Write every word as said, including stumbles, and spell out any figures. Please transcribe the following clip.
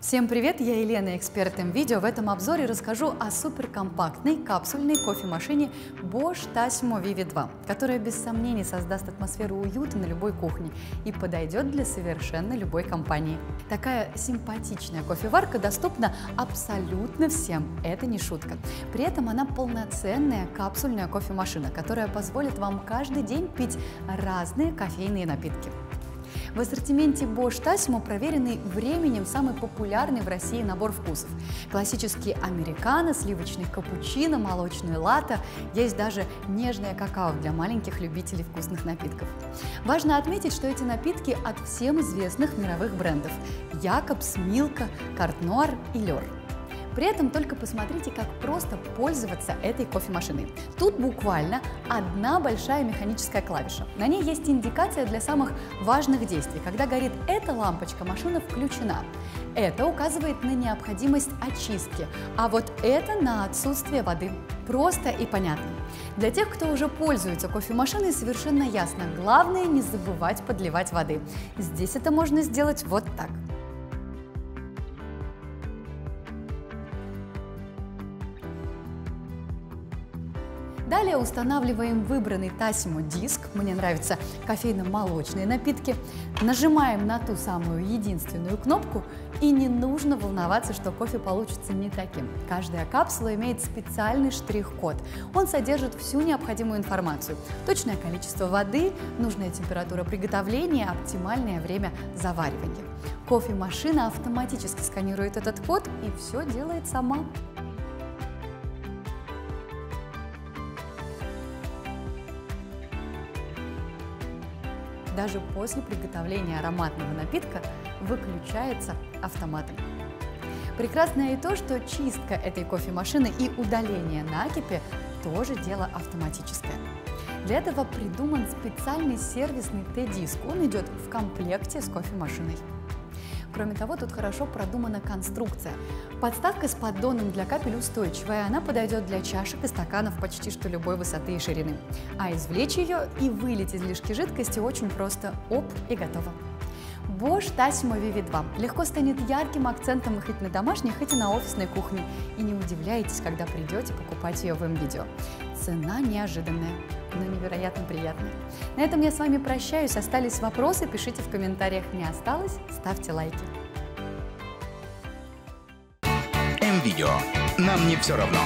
Всем привет, я Елена, эксперт М-Видео. В этом обзоре расскажу о суперкомпактной капсульной кофемашине Bosch Tassimo Vivi два, которая без сомнений создаст атмосферу уюта на любой кухне и подойдет для совершенно любой компании. Такая симпатичная кофеварка доступна абсолютно всем, это не шутка. При этом она полноценная капсульная кофемашина, которая позволит вам каждый день пить разные кофейные напитки. В ассортименте Bosch Tassimo проверенный временем самый популярный в России набор вкусов. Классические американо, сливочный капучино, молочный латте, есть даже нежное какао для маленьких любителей вкусных напитков. Важно отметить, что эти напитки от всем известных мировых брендов – Якобс, Милка, Карт Нуар и Лёр. При этом только посмотрите, как просто пользоваться этой кофемашиной. Тут буквально одна большая механическая клавиша. На ней есть индикация для самых важных действий. Когда горит эта лампочка, машина включена. Это указывает на необходимость очистки, а вот это на отсутствие воды. Просто и понятно. Для тех, кто уже пользуется кофемашиной, совершенно ясно. Главное не забывать подливать воды. Здесь это можно сделать вот так. Далее устанавливаем выбранный Tassimo диск, мне нравятся кофейно-молочные напитки, нажимаем на ту самую единственную кнопку, и не нужно волноваться, что кофе получится не таким. Каждая капсула имеет специальный штрих-код, он содержит всю необходимую информацию: точное количество воды, нужная температура приготовления, оптимальное время заваривания. Кофемашина автоматически сканирует этот код и все делает сама. Даже после приготовления ароматного напитка выключается автоматом. Прекрасно и то, что чистка этой кофемашины и удаление накипи тоже дело автоматическое. Для этого придуман специальный сервисный Т-диск, он идет в комплекте с кофемашиной. Кроме того, тут хорошо продумана конструкция. Подставка с поддоном для капель устойчивая, она подойдет для чашек и стаканов почти что любой высоты и ширины. А извлечь ее и вылить излишки жидкости очень просто. Оп, и готово. Bosch Tassimo Vivi два легко станет ярким акцентом хоть на домашней, хоть и на офисной кухне. И не удивляйтесь, когда придете покупать ее в М-Видео. Цена неожиданная, но невероятно приятная. На этом я с вами прощаюсь. Остались вопросы, пишите в комментариях. Не осталось? Ставьте лайки. М-Видео. Нам не все равно.